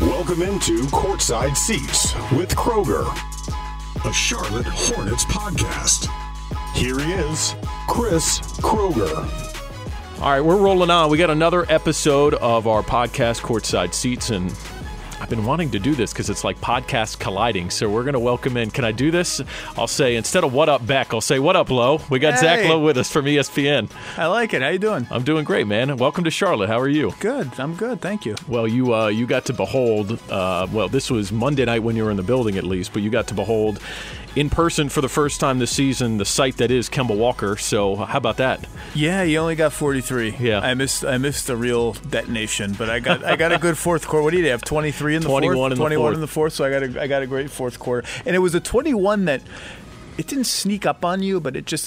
Welcome into Courtside Seats with Kroeger, a Charlotte Hornets podcast. Here he is, Chris Kroeger. All right, we're rolling on. We got another episode of our podcast, Courtside Seats, and I've been wanting to do this because it's like podcasts colliding. So we're going to welcome in. Can I do this? I'll say, instead of what up, Beck, I'll say what up, Lowe. We got Zach Lowe with us from ESPN. I like it. How you doing? I'm doing great, man. Welcome to Charlotte. How are you? Good. I'm good. Thank you. Well, you you got to behold, well, this was Monday night when you were in the building at least, but you got to behold in person for the first time this season, the sight that is Kemba Walker. So how about that? Yeah, he only got 43. Yeah, I missed the real detonation, but I got a good fourth quarter. What did he have? 23 in the 21 fourth. 21 in the fourth. So I got a great fourth quarter, and it was a 21 that it didn't sneak up on you, but it just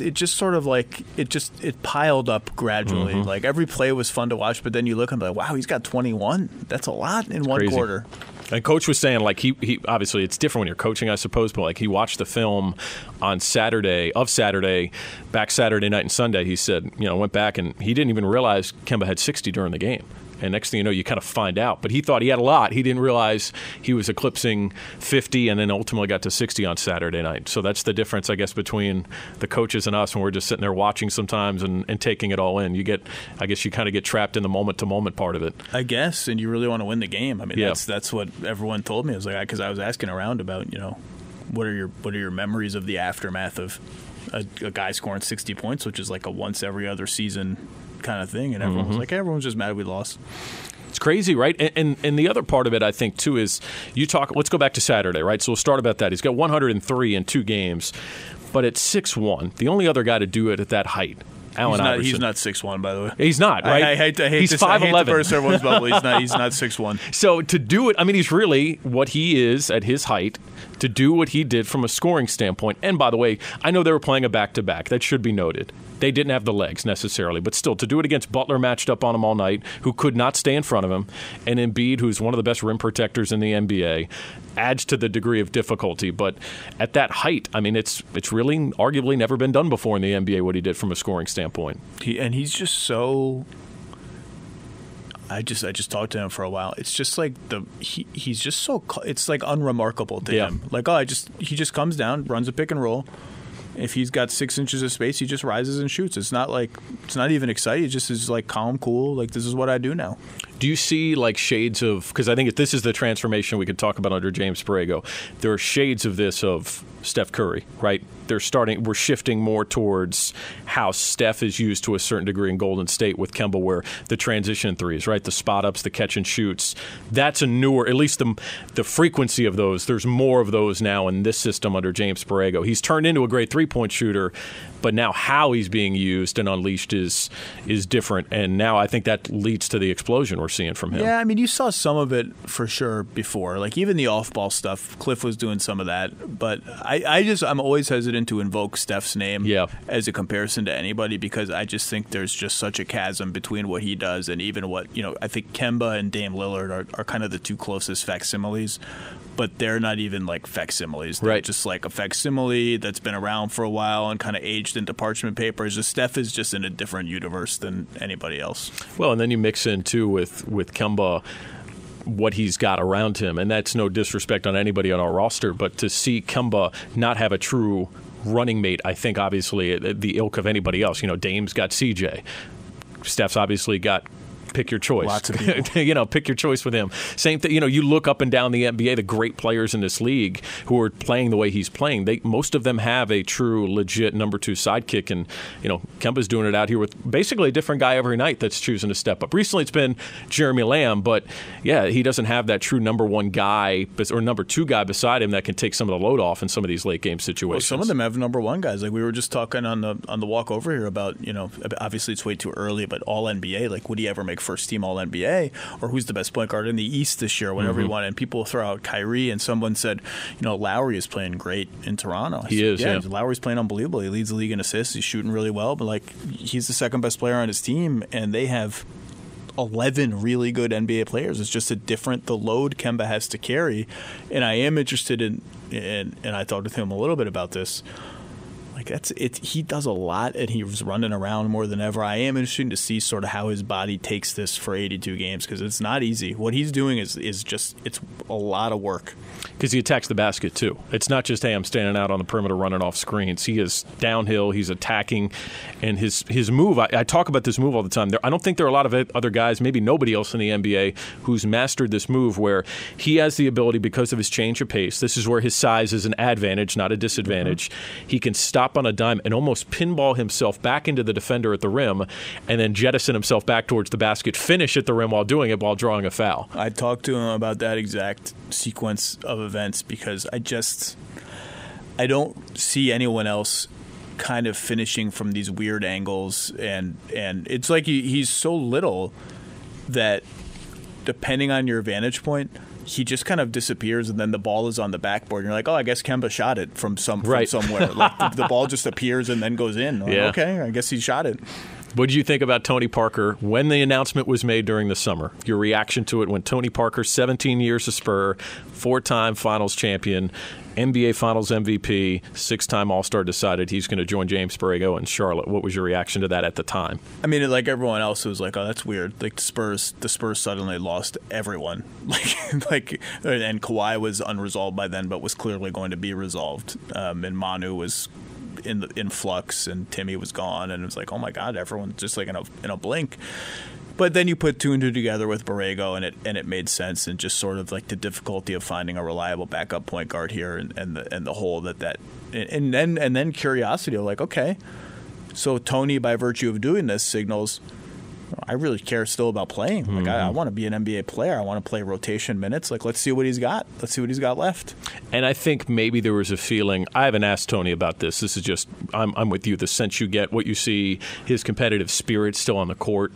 piled up gradually. Mm-hmm. Like every play was fun to watch, but then you look and be like, wow, he's got 21. That's a lot in one quarter. And Coach was saying, like, he obviously it's different when you're coaching, I suppose, but like he watched the film on Saturday night and Sunday. He said, you know, went back and he didn't even realize Kemba had 60 during the game. And next thing you know, you kind of find out. But he thought he had a lot. He didn't realize he was eclipsing 50 and then ultimately got to 60 on Saturday night. So that's the difference, I guess, between the coaches and us when we're just sitting there watching sometimes and taking it all in. I guess you kind of get trapped in the moment-to-moment part of it. I guess, and you really want to win the game. I mean, yeah. That's what everyone told me. It was like, because I was asking around about, you know, what are your memories of the aftermath of a guy scoring 60 points, which is like a once every other season kind of thing, and everyone was like, everyone's just mad we lost. It's crazy, right? And the other part of it, I think, too, is you talk, let's go back to Saturday, right? So we'll start about that. He's got 103 in two games, but at 6'1", the only other guy to do it at that height, Allen Iverson. He's not 6'1", by the way. He's not, right? I hate he's 5'11". He's 5'11". He's not 6'1". So to do it, I mean, he's really what he is at his height, to do what he did from a scoring standpoint. And by the way, I know they were playing a back-to-back. That should be noted. They didn't have the legs necessarily, but still, to do it against Butler matched up on him all night, who could not stay in front of him, and Embiid, who's one of the best rim protectors in the NBA, adds to the degree of difficulty. But at that height, I mean, it's really arguably never been done before in the NBA what he did from a scoring standpoint. And he's just so... I just talked to him for a while. It's just like he's just so it's like unremarkable to him. Like he just comes down, runs a pick and roll. If he's got 6 inches of space, he just rises and shoots. It's not even exciting. It just is like calm, cool. Like, this is what I do now. Do you see like shades of, because I think if this is the transformation we could talk about under James Borrego, there are shades of this of Steph Curry, right? We're shifting more towards how Steph is used to a certain degree in Golden State with Kemba, where the transition threes, right? The spot ups, the catch and shoots. That's a newer, at least the frequency of those. There's more of those now in this system under James Borrego. He's turned into a great three-point shooter, but now how he's being used and unleashed is different. And now I think that leads to the explosion we're seeing from him. Yeah, I mean, you saw some of it for sure before. Like even the off-ball stuff, Cliff was doing some of that. But I'm always hesitant to invoke Steph's name as a comparison to anybody, because I just think there's just such a chasm between what he does and even what, you know, I think Kemba and Dame Lillard are kind of the two closest facsimiles. But they're not even like facsimiles. They're just like a facsimile that's been around for a while and kind of aged into parchment paper. Just Steph is just in a different universe than anybody else. Well, and then you mix in, too, with Kemba, what he's got around him. And that's no disrespect on anybody on our roster, but to see Kemba not have a true running mate, I think, obviously, the ilk of anybody else. You know, Dame's got CJ. Steph's obviously got... pick your choice. Lots of people. You know, pick your choice with him. Same thing. You know, you look up and down the NBA, the great players in this league who are playing the way he's playing. Most of them have a true, legit number two sidekick, and you know, Kemba's doing it out here with basically a different guy every night that's choosing to step up. Recently, it's been Jeremy Lamb, but yeah, he doesn't have that true number one guy or number two guy beside him that can take some of the load off in some of these late game situations. Well, some of them have number one guys. Like we were just talking on the walk over here about, you know, obviously it's way too early, but all NBA. Like, would he ever make first-team All-NBA, or who's the best point guard in the East this year, whatever you want. And people throw out Kyrie, and someone said, you know, Lowry is playing great in Toronto. He is. Lowry's playing unbelievable. He leads the league in assists. He's shooting really well, but, like, he's the second-best player on his team, and they have 11 really good NBA players. It's just the load Kemba has to carry. And I am interested in, and I talked with him a little bit about this, Like that's it. He does a lot, and he's running around more than ever. I am interested to see sort of how his body takes this for 82 games because it's not easy. What he's doing is just it's a lot of work. Because he attacks the basket too. It's not just hey, I'm standing out on the perimeter running off screens. He is downhill. He's attacking, and his move. I talk about this move all the time. I don't think there are a lot of other guys, maybe nobody else in the NBA, who's mastered this move where he has the ability because of his change of pace. This is where his size is an advantage, not a disadvantage. Mm-hmm. He can stop on a dime and almost pinball himself back into the defender at the rim and then jettison himself back towards the basket, finish at the rim while doing it, while drawing a foul. I talked to him about that exact sequence of events because I don't see anyone else kind of finishing from these weird angles. And it's like he's so little that depending on your vantage point, he just kind of disappears, and then the ball is on the backboard. And you're like, oh, I guess Kemba shot it from somewhere. Like the ball just appears and then goes in. Like, yeah. Okay, I guess he shot it. What did you think about Tony Parker when the announcement was made during the summer? Your reaction to it when Tony Parker, 17 years a Spur, 4-time finals champion, NBA Finals MVP, 6-time All-Star, decided he's going to join James Borrego in Charlotte. What was your reaction to that at the time? I mean, like everyone else, it was like, oh, that's weird. Like the Spurs suddenly lost everyone. And Kawhi was unresolved by then, but was clearly going to be resolved. And Manu was in flux, and Timmy was gone, and it was like, oh my God, everyone's just like in a blink. But then you put two and two together with Borrego, and it made sense, and just sort of like the difficulty of finding a reliable backup point guard here, and the hole that then curiosity of like, okay, so Tony, by virtue of doing this, signals I really care still about playing. Like, mm-hmm. I want to be an NBA player. I want to play rotation minutes. Like, let's see what he's got. Let's see what he's got left. And I think maybe there was a feeling, I haven't asked Tony about this. This is just, I'm with you, the sense you get, what you see, his competitive spirit still on the court.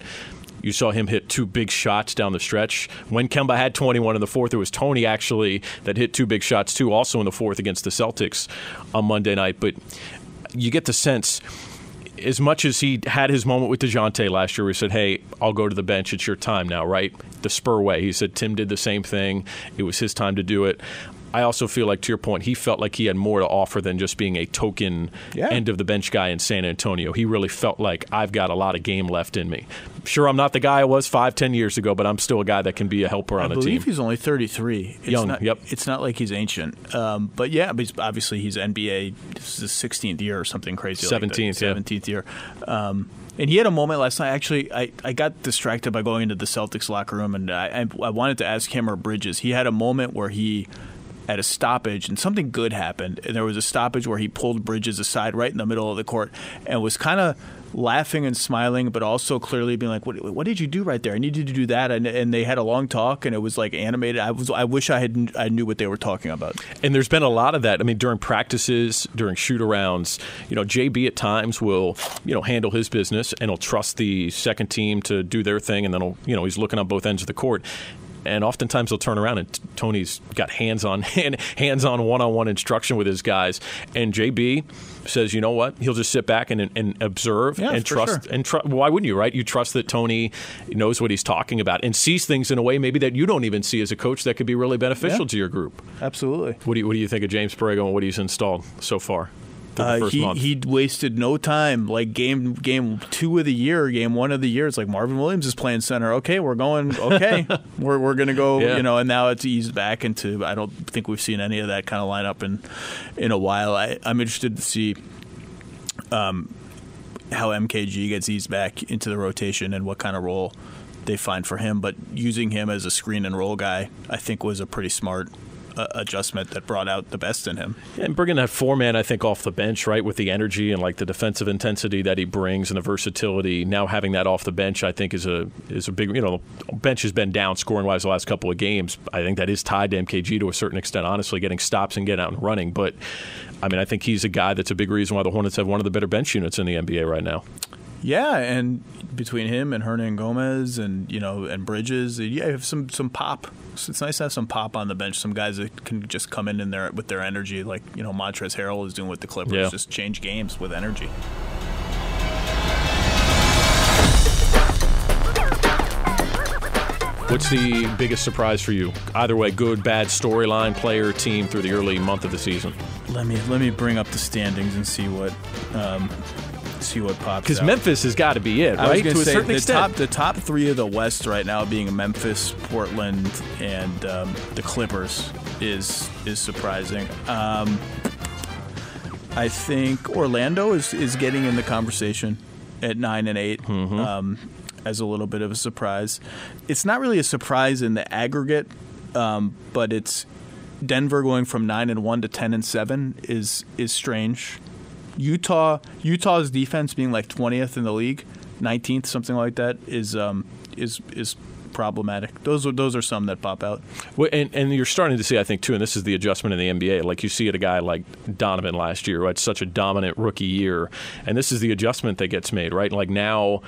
You saw him hit 2 big shots down the stretch. When Kemba had 21 in the fourth, it was Tony actually that hit 2 big shots, too, also in the fourth against the Celtics on Monday night. But you get the sense, as much as he had his moment with DeJounte last year, we said, hey, I'll go to the bench. It's your time now, right? The Spur way. He said Tim did the same thing. It was his time to do it. I also feel like, to your point, he felt like he had more to offer than just being a token end-of-the-bench guy in San Antonio. He really felt like, I've got a lot of game left in me. Sure, I'm not the guy I was 5-10 years ago, but I'm still a guy that can be a helper on a team. I believe he's only 33. It's not like he's ancient. But, yeah, obviously he's NBA. This is his 16th year or something crazy 17th year. And he had a moment last night. Actually, I got distracted by going into the Celtics locker room, and I wanted to ask him or Bridges. He had a moment where he – at a stoppage, and something good happened. And there was a stoppage where he pulled Bridges aside right in the middle of the court and was kind of laughing and smiling, but also clearly being like, what did you do right there? I need you to do that. And they had a long talk, and it was like animated. I wish I knew what they were talking about. And there's been a lot of that. I mean, during practices, during shoot-arounds, JB at times will, handle his business and he'll trust the second team to do their thing, and then he'll, he's looking on both ends of the court. And oftentimes they'll turn around and Tony's got hands-on one-on-one instruction with his guys. And JB says, you know what? He'll just sit back and observe and trust. Sure. Why wouldn't you, right? You trust that Tony knows what he's talking about and sees things in a way maybe that you don't even see as a coach that could be really beneficial to your group. Absolutely. What do you think of James Borrego and what he's installed so far? He wasted no time. Like game 2 of the year, game 1 of the year, it's like Marvin Williams is playing center. Okay, we're going. Okay, we're gonna go. Yeah. And now it's eased back into. I don't think we've seen any of that kind of lineup in a while. I'm interested to see how MKG gets eased back into the rotation and what kind of role they find for him. But using him as a screen and roll guy, I think, was a pretty smart adjustment that brought out the best in him. And bringing that four-man, I think, off the bench, right, with the energy and like the defensive intensity that he brings and the versatility, now having that off the bench, I think is a big, bench has been down scoring-wise the last couple of games. I think that is tied to MKG to a certain extent, honestly, getting stops and getting out and running. But, I think he's a guy that's a big reason why the Hornets have one of the better bench units in the NBA right now. Yeah, and between him and Hernangómez and and Bridges, you have some pop. So it's nice to have some pop on the bench. Some guys that can just come in there with their energy, like Montrezl Harrell is doing with the Clippers, just change games with energy. What's the biggest surprise for you? Either way, good, bad, storyline, player, team through the early month of the season. Let me bring up the standings and see what pops. Because Memphis has got to be it, right? To a certain extent, the top three of the West right now, being Memphis, Portland, and the Clippers, is surprising. I think Orlando is getting in the conversation at 9 and 8. Mm-hmm. As a little bit of a surprise. It's not really a surprise in the aggregate, but it's Denver going from 9 and 1 to 10 and 7 is strange. Utah's defense being like 20th in the league, 19th, something like that, is problematic. Those are some that pop out. Well, and you're starting to see, I think, too, and this is the adjustment in the NBA. Like, you see it, a guy like Donovan last year, right? Such a dominant rookie year, and this is the adjustment that gets made, right? Like now.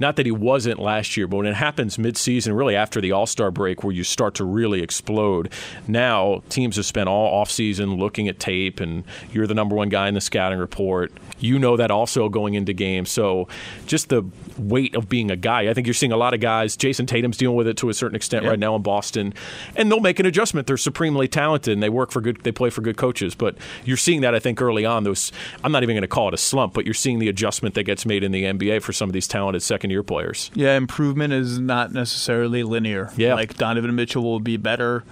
Not that he wasn't last year, but when it happens midseason, really after the All-Star break where you start to really explode, now teams have spent all offseason looking at tape, and you're the number one guy in the scouting report. You know that also going into games. So just the weight of being a guy. I think you're seeing a lot of guys. Jason Tatum's dealing with it to a certain extent right now in Boston, and they'll make an adjustment. They're supremely talented, and they play for good coaches. But you're seeing that, I think, early on. Those, I'm not even going to call it a slump, but you're seeing the adjustment that gets made in the NBA for some of these talented second-year players. Yeah, improvement is not necessarily linear. Yeah. Like Donovan Mitchell will be better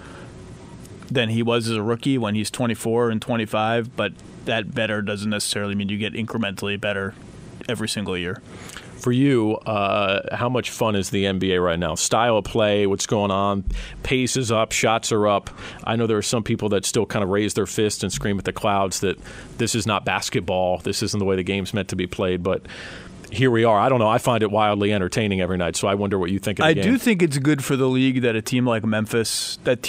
than he was as a rookie when he's 24 and 25, but that better doesn't necessarily mean you get incrementally better every single year. For you, how much fun is the NBA right now? Style of play, what's going on? Pace is up, shots are up. I know there are some people that still kind of raise their fist and scream at the clouds that this is not basketball, this isn't the way the game's meant to be played, but here we are. I don't know. I find it wildly entertaining every night, so I wonder what you think of the game. I do think it's good for the league that teams like Memphis, the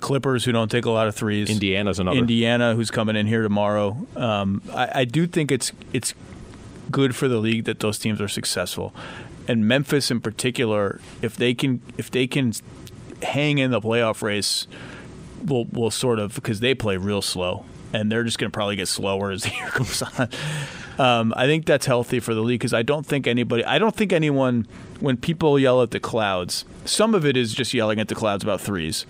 Clippers, who don't take a lot of threes. Indiana's another. Indiana, who's coming in here tomorrow. I do think it's good for the league that those teams are successful. And Memphis in particular, if they can hang in the playoff race, will sort of, because they play real slow, and they're just going to probably get slower as the year goes on. I think that's healthy for the league, because I don't think anyone, when people yell at the clouds, some of it is just yelling at the clouds about threes.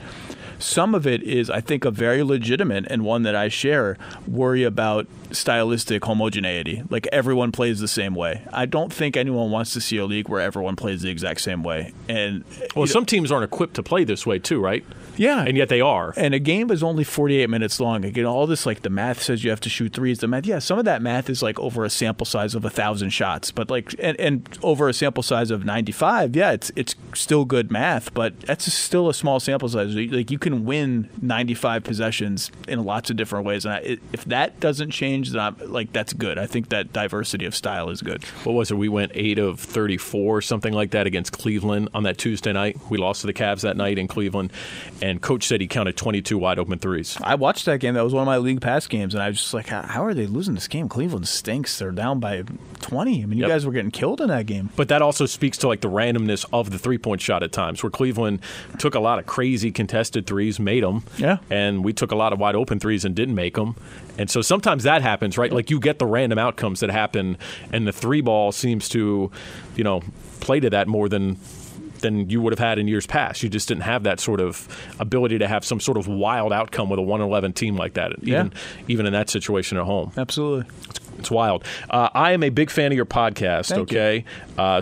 Some of it is, I think, a very legitimate, and one that I share, worry about stylistic homogeneity. Like, everyone plays the same way. I don't think anyone wants to see a league where everyone plays the exact same way. And well, some teams aren't equipped to play this way too, right? Yeah. And yet they are. And a game is only 48 minutes long. Again, all this, like, the math says you have to shoot threes. The math, yeah, some of that math is, like, over a sample size of 1,000 shots. But, like, and over a sample size of 95, yeah, it's still good math, but that's still a small sample size. Like, you can win 95 possessions in lots of different ways, and if that doesn't change, then that's good. I think that diversity of style is good. What was it? We went 8 of 34, something like that, against Cleveland on that Tuesday night. We lost to the Cavs that night in Cleveland, and Coach said he counted 22 wide open threes. I watched that game. That was one of my league pass games, and I was just like, how are they losing this game? Cleveland stinks. They're down by 20. I mean, you guys were getting killed in that game. But that also speaks to, like, the randomness of the three-point shot at times, where Cleveland took a lot of crazy contested threes, made them, and we took a lot of wide open threes and didn't make them. And so sometimes that happens, right? Like, you get the random outcomes that happen, and the three ball seems to, play to that more than you would have had in years past. You just didn't have that sort of ability to have some sort of wild outcome with a 1-11 team like that, even in that situation at home. Absolutely. It's wild. I am a big fan of your podcast. Thank you.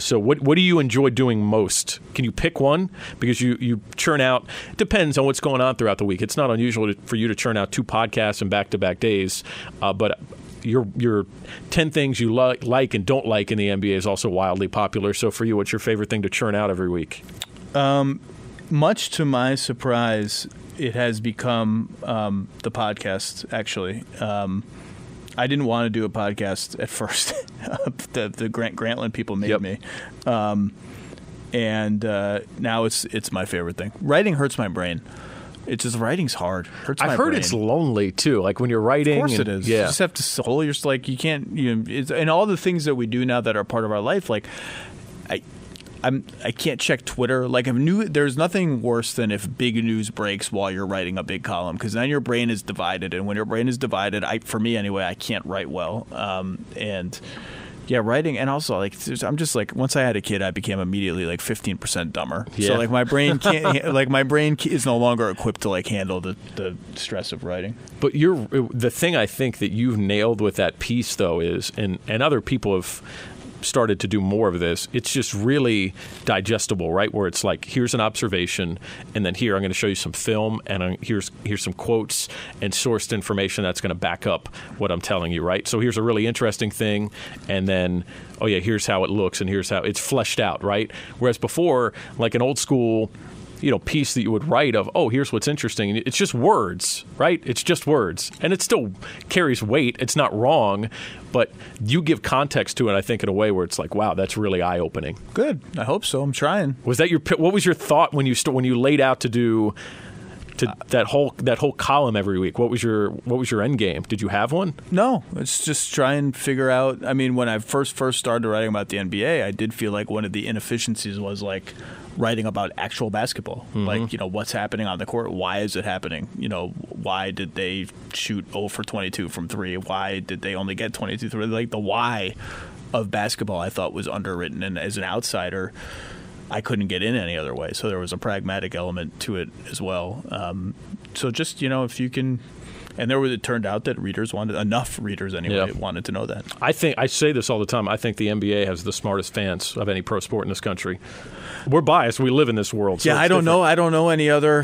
So what do you enjoy doing most? Can you pick one? Because you churn out. It depends on what's going on throughout the week. It's not unusual for you to churn out two podcasts in back-to-back days. But your 10 things you like and don't like in the NBA is also wildly popular. So for you, what's your favorite thing to churn out every week? Much to my surprise, it has become the podcast, actually. I didn't want to do a podcast at first. The Grantland people made me. And now it's my favorite thing. Writing hurts my brain. It's just, writing's hard. I've heard it's lonely, too. Like, when you're writing. Of course it is. Yeah. You just have to soul. You're just like, you can't. And all the things that we do now that are part of our life, like, I can't check Twitter. Like, there's nothing worse than if big news breaks while you're writing a big column, because then your brain is divided, and when your brain is divided, for me anyway, I can't write well. And Yeah, writing, and also, like, I'm just, like, once I had a kid, I became immediately, like, 15% dumber. Yeah. So, like, my brain can't, like, my brain is no longer equipped to, like, handle the stress of writing. But the thing I think that you've nailed with that piece, though, is, and other people have started to do more of this, it's just really digestible, right? Where it's like, here's an observation, and then here, I'm going to show you some film, and here's some quotes and sourced information that's going to back up what I'm telling you, right? So here's a really interesting thing, and then, oh yeah, here's how it looks, and here's how it's fleshed out, right? Whereas before, like an old school, you know, piece that you would write of, oh, here's what's interesting. It's just words, right? It's just words. And it still carries weight. It's not wrong, but you give context to it, I think, in a way where it's like, wow, that's really eye-opening. Good. I hope so. I'm trying. Was that your, what was your thought when you laid out to do that whole column every week? What was your end game? Did you have one? No, it's just try and figure out. I mean, when I first started writing about the NBA, I did feel like one of the inefficiencies was like writing about actual basketball, mm-hmm. like, you know, what's happening on the court, why is it happening, you know, why did they shoot 0 for 22 from 3, why did they only get 22 3, like the why of basketball I thought was underwritten, and as an outsider I couldn't get in any other way, so there was a pragmatic element to it as well. So just, you know, if you can, and it turned out that enough readers wanted to know that. I think I say this all the time. I think the NBA has the smartest fans of any pro sport in this country. We're biased. We live in this world. So yeah, I don't know. I don't know any other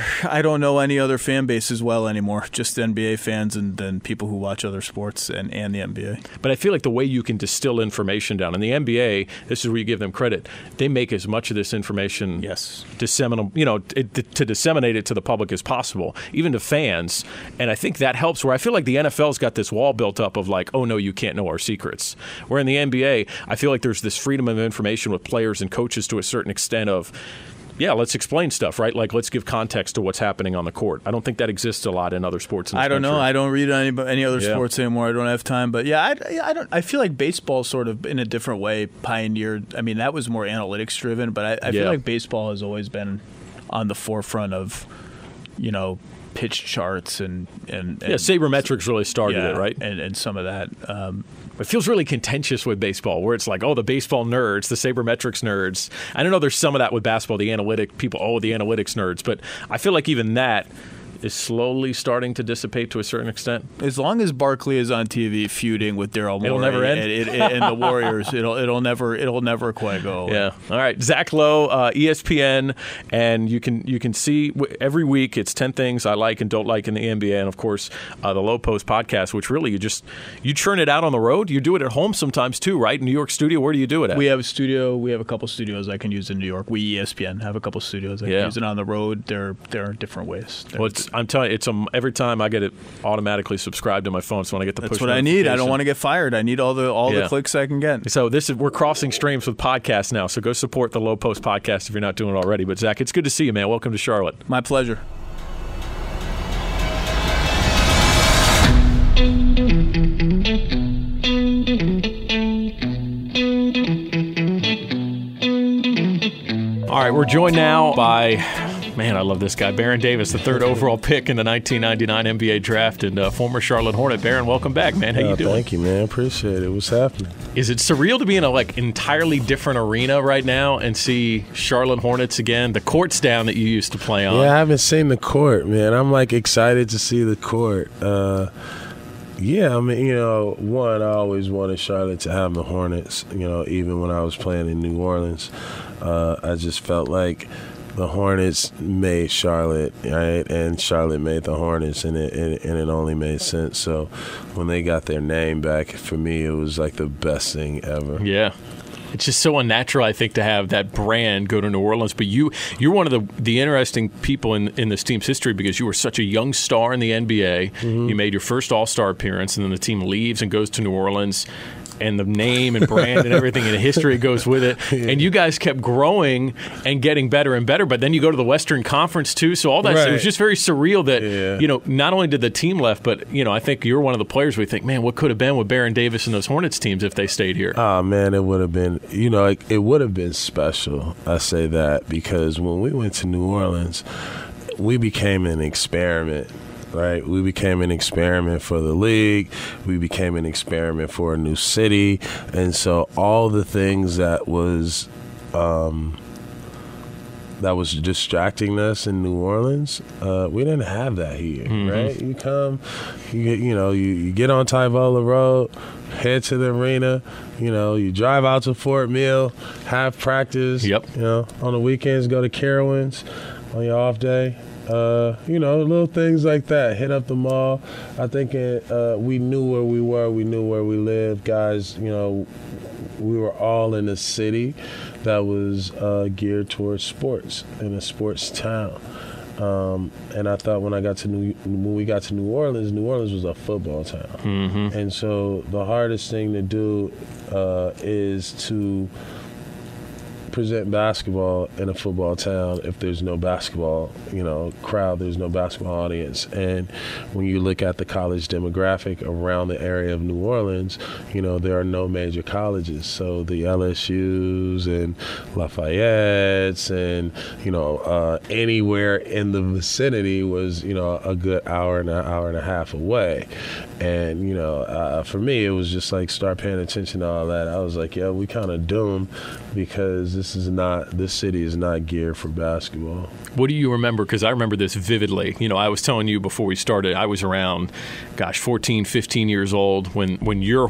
fan base as well anymore. Just NBA fans and then people who watch other sports and the NBA. But I feel like the way you can distill information down in the NBA, this is where you give them credit. They make as much of this information to disseminate it to the public as possible, even to fans. And I think that helps, where I feel like the NFL's got this wall built up of like, oh no, you can't know our secrets. Where in the NBA, I feel like there's this freedom of information with players and coaches to a certain extent of, yeah, let's explain stuff, right? Like, let's give context to what's happening on the court. I don't think that exists a lot in other sports. I don't know. I don't read any other sports anymore. I don't have time. But yeah, I feel like baseball sort of in a different way pioneered. I mean, that was more analytics driven, but I feel like baseball has always been on the forefront of, you know, pitch charts and sabermetrics really started it, right? And some of that. It feels really contentious with baseball, where it's like, oh, the baseball nerds, the sabermetrics nerds. I don't know, there's some of that with basketball, the analytic people, oh, the analytics nerds. But I feel like even that is slowly starting to dissipate to a certain extent. As long as Barkley is on TV feuding with Daryl Morey, it'll never end. And the Warriors, it'll never quite go away. Yeah. All right. Zach Lowe, ESPN, and you can see every week it's 10 things I like and don't like in the NBA, and of course the Low Post podcast, which really you churn it out on the road. You do it at home sometimes too, right? New York studio. Where do you do it at? We have a studio. We have a couple studios I can use in New York. We ESPN have a couple studios I can use it on the road. There are different ways. I'm telling you, every time I get it automatically subscribed to my phone, so when I get the push notification. That's what I need. I don't want to get fired. I need all the clicks I can get. So we're crossing streams with podcasts now, so go support the Low Post podcast if you're not doing it already. But, Zach, it's good to see you, man. Welcome to Charlotte. My pleasure. All right, we're joined now by... Man, I love this guy. Baron Davis, the third overall pick in the 1999 NBA draft and former Charlotte Hornet. Baron, welcome back, man. How you doing? Thank you, man. Appreciate it. What's happening? Is it surreal to be in a like entirely different arena right now and see Charlotte Hornets again? The court's down that you used to play on. Yeah, I haven't seen the court, man. I'm like excited to see the court. Yeah, I mean, you know, one, I always wanted Charlotte to have the Hornets, you know, even when I was playing in New Orleans. I just felt like the Hornets made Charlotte, right? And Charlotte made the Hornets, and it only made sense. So when they got their name back, for me, it was like the best thing ever. Yeah. It's just so unnatural, I think, to have that brand go to New Orleans. But you're one of the interesting people in this team's history, because you were such a young star in the NBA. Mm-hmm. You made your first All-Star appearance, and then the team leaves and goes to New Orleans. And the name and brand and everything and the history goes with it. Yeah. And you guys kept growing and getting better and better. But then you go to the Western Conference, too. So all that stuff, it was just very surreal that, you know, not only did the team left, but, you know, I think you're one of the players we think, man, what could have been with Baron Davis and those Hornets teams if they stayed here? Oh, man, it would have been, you know, it would have been special. I say that because when we went to New Orleans, we became an experiment right? We became an experiment for the league. We became an experiment for a new city. And so all the things that was distracting us in New Orleans, we didn't have that here, mm-hmm. right? You come, you get on Tyvola Road, head to the arena, you drive out to Fort Mill, have practice. Yep. On the weekends, go to Carowinds on your off day. Little things like that. Hit up the mall. I think we knew where we were. We knew where we lived. Guys, we were all in a city that was geared towards sports, in a sports town. And I thought when we got to New Orleans was a football town. Mm-hmm. And so the hardest thing to do is to present basketball in a football town if there's no basketball, crowd, there's no basketball audience. And when you look at the college demographic around the area of New Orleans, there are no major colleges. So the LSUs and Lafayette's and, anywhere in the vicinity was, a good hour and a half away. And, for me, it was just like start paying attention to all that. I was like, yeah, we kind of doomed because this city is not geared for basketball. What do you remember? Because I remember this vividly. I was telling you before we started, I was around, 14, 15 years old when your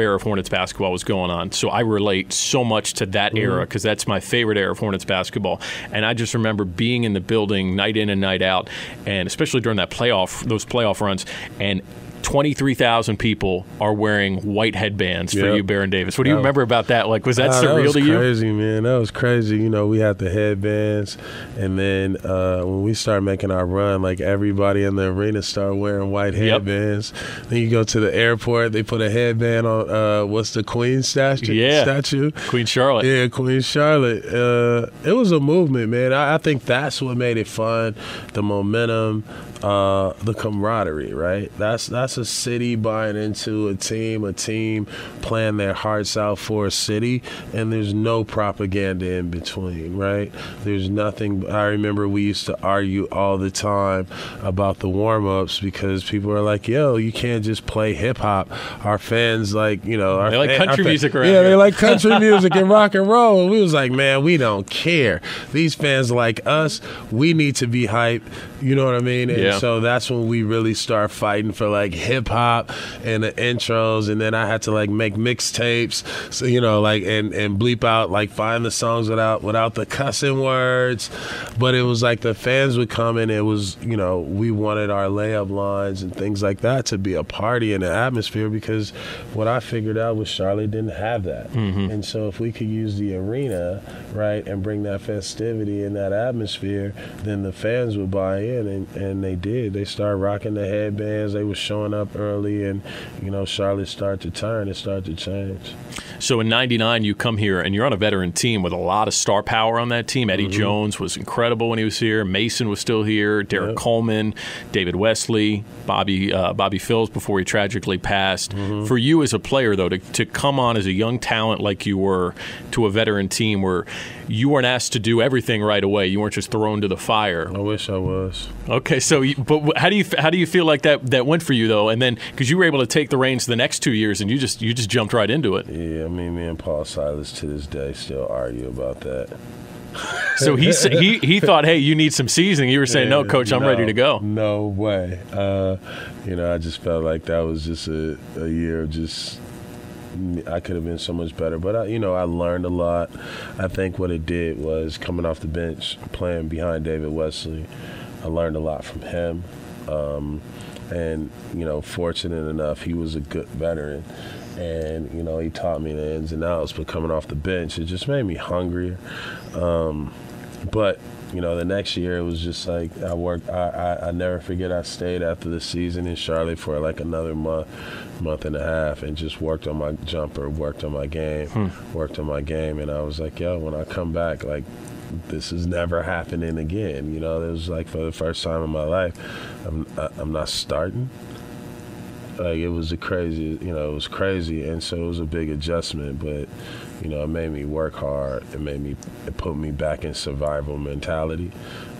era of Hornets basketball was going on. So I relate so much to that mm-hmm. era because that's my favorite era of Hornets basketball. And I just remember being in the building night in and night out, and especially during those playoff runs, and 23,000 people are wearing white headbands for you, Baron Davis. What do you remember about that? Like, was that surreal to you? That was crazy, man. That was crazy. We had the headbands, and then when we started making our run, like everybody in the arena started wearing white headbands. Yep. Then you go to the airport, they put a headband on what's the Queen statue? Yeah, statue. Queen Charlotte. Yeah, Queen Charlotte. It was a movement, man. I think that's what made it fun, the momentum, the camaraderie, right? That's a city buying into a team playing their hearts out for a city, and there's no propaganda in between, right? There's nothing. I remember we used to argue all the time about the warm-ups because people are like, yo, you can't just play hip-hop. Our fans like, they like country music around here. Yeah, they like country music and rock and roll. And we was like, man, we don't care. These fans like us. We need to be hype. You know what I mean? And so that's when we really start fighting for, like, hip-hop and the intros, and then I had to, like, make mixtapes, so, and bleep out, like, find the songs without the cussing words. But it was like the fans would come in. It was, we wanted our layup lines and things like that to be a party in the atmosphere because what I figured out was Charlotte didn't have that. Mm-hmm. And so if we could use the arena, right, and bring that festivity and that atmosphere, then the fans would buy in, and they did. They started rocking the headbands. They were showing up early, and Charlotte started to turn. It started to change. So in '99, you come here and you're on a veteran team with a lot of star power on that team. Eddie mm-hmm. Jones was incredible when he was here. Mason was still here. Derek Coleman, David Wesley, Bobby Phils before he tragically passed. Mm-hmm. For you as a player, though, to come on as a young talent like you were to a veteran team where you weren't asked to do everything right away. You weren't just thrown to the fire. I wish I was. Okay, so but how do you feel like that went for you though? And then because you were able to take the reins the next 2 years, and you just jumped right into it. Yeah, I mean, me and Paul Silas to this day still argue about that. So he thought, hey, you need some seasoning. You were saying, no, coach, I'm ready to go. No way. I just felt like that was just a year of just. I could have been so much better, but I learned a lot. I think what it did was coming off the bench, playing behind David Wesley. I learned a lot from him, and fortunate enough, he was a good veteran, and he taught me the ins and outs. But coming off the bench, it just made me hungrier. But the next year, it was just like I worked. I never forget. I stayed after the season in Charlotte for like another month and a half, and just worked on my jumper, worked on my game, and I was like, yo, when I come back, like, this is never happening again. It was like for the first time in my life, I'm not starting. Like, it was crazy, and so it was a big adjustment, but it made me work hard. It put me back in survival mentality.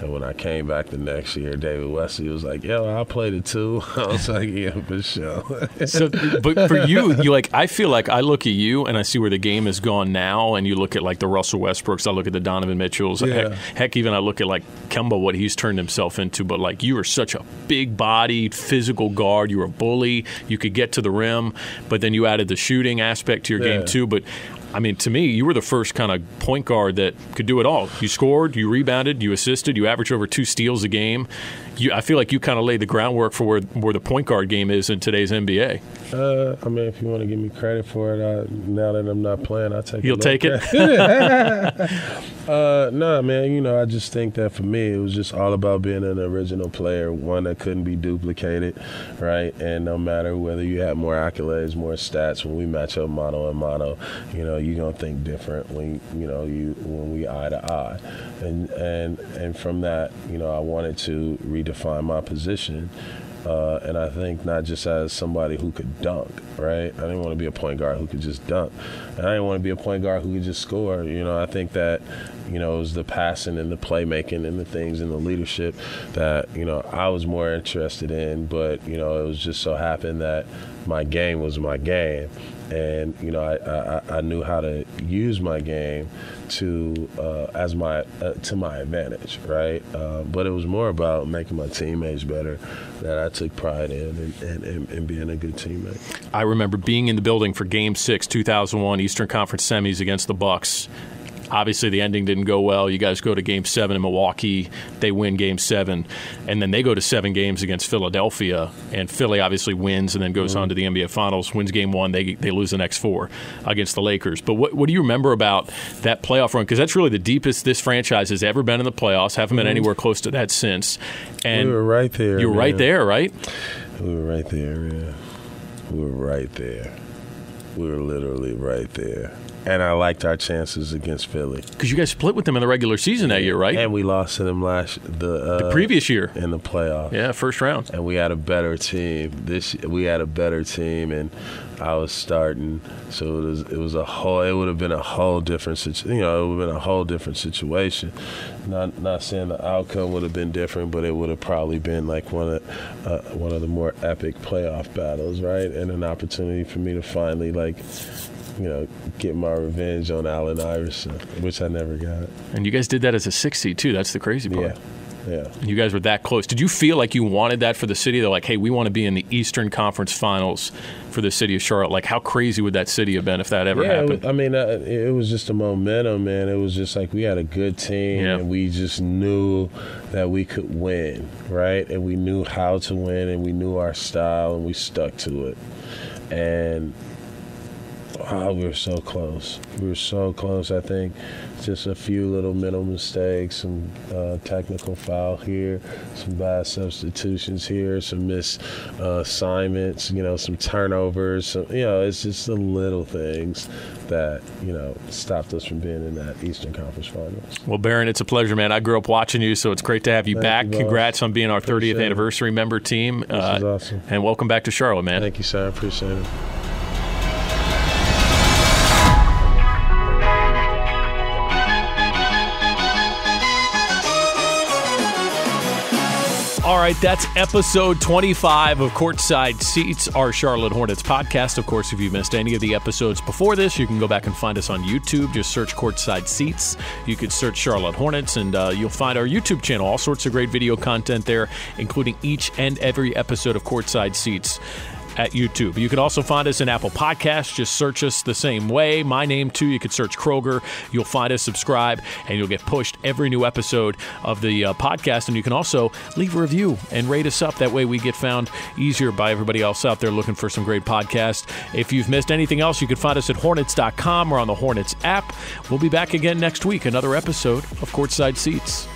And when I came back the next year, David Wesley was like, yo, I played it too. I was like, yeah, for sure. So, but for you like, I feel like I look at you and I see where the game has gone now, and you look at like the Russell Westbrooks, I look at the Donovan Mitchells, yeah. heck, even I look at like Kemba, what he's turned himself into. But like, you are such a big-bodied, physical guard. You were a bully. You could get to the rim, but then you added the shooting aspect to your game too. But I mean, to me, you were the first kind of point guard that could do it all. You scored, you rebounded, you assisted, you averaged over 2 steals a game. I feel like you kind of laid the groundwork for where the point guard game is in today's NBA. I mean, if you want to give me credit for it, now that I'm not playing, I'll take it. You'll take it? No, man, you know, I just think that for me, it was just all about being an original player, one that couldn't be duplicated, right? And no matter whether you have more accolades, more stats, when we match up mano a mano, you know, you're going to think different when we eye to eye. And from that, you know, I wanted to redefine my position. And I think not just as somebody who could dunk, right? I didn't want to be a point guard who could just dunk. And I didn't want to be a point guard who could just score. You know, I think that, you know, it was the passing and the playmaking and the things and the leadership that, you know, I was more interested in. But, you know, it was just so happened that my game was my game. And, you know, I knew how to use my game to to my advantage, right? But it was more about making my teammates better that I took pride in and being a good teammate. I remember being in the building for Game 6, 2001 Eastern Conference Semis against the Bucks. Obviously, the ending didn't go well. You guys go to Game 7 in Milwaukee. They win Game 7. And then they go to 7 games against Philadelphia. And Philly obviously wins and then goes on to the NBA Finals, wins Game 1. They lose the next 4 against the Lakers. But what do you remember about that playoff run? Because that's really the deepest this franchise has ever been in the playoffs. Haven't been anywhere close to that since. And we were right there. You were right there, right? We were right there, yeah. We were right there. We were literally right there. And I liked our chances against Philly. Because you guys split with them in the regular season that year, right? And we lost to them the previous year in the playoffs. Yeah, first round. And we had a better team. We had a better team, and I was starting, so it would have been a whole different situation. You know, it would have been a whole different situation. Not saying the outcome would have been different, but it would have probably been like one of the more epic playoff battles, right? And an opportunity for me to finally you know, get my revenge on Allen Iverson, which I never got. And you guys did that as a 6 seed, too. That's the crazy part. Yeah. You guys were that close. Did you feel like you wanted that for the city? They're like, hey, we want to be in the Eastern Conference Finals for the city of Charlotte. Like, how crazy would that city have been if that ever happened? I mean, it was just the momentum, man. It was just like we had a good team, and we just knew that we could win, right? And we knew how to win, and we knew our style, and we stuck to it. And wow, we were so close. We were so close. I think just a few little mental mistakes, some technical foul here, some bad substitutions here, some missed assignments, you know, some turnovers. Some, you know, it's just the little things that, you know, stopped us from being in that Eastern Conference Finals. Well, Baron, it's a pleasure, man. I grew up watching you, so it's great to have you back. Congrats on being our 30th anniversary member team. This is awesome. And welcome back to Charlotte, man. Thank you, sir. I appreciate it. All right, that's episode 25 of Courtside Seats, our Charlotte Hornets podcast. Of course, if you missed any of the episodes before this, you can go back and find us on YouTube. Just search Courtside Seats. You could search Charlotte Hornets, and you'll find our YouTube channel. All sorts of great video content there, including each and every episode of Courtside Seats at YouTube. You can also find us in Apple Podcasts. Just search us the same way. My name, too. You could search Kroeger. You'll find us, subscribe, and you'll get pushed every new episode of the podcast. And you can also leave a review and rate us up. That way we get found easier by everybody else out there looking for some great podcasts. If you've missed anything else, you can find us at Hornets.com or on the Hornets app. We'll be back again next week, another episode of Courtside Seats.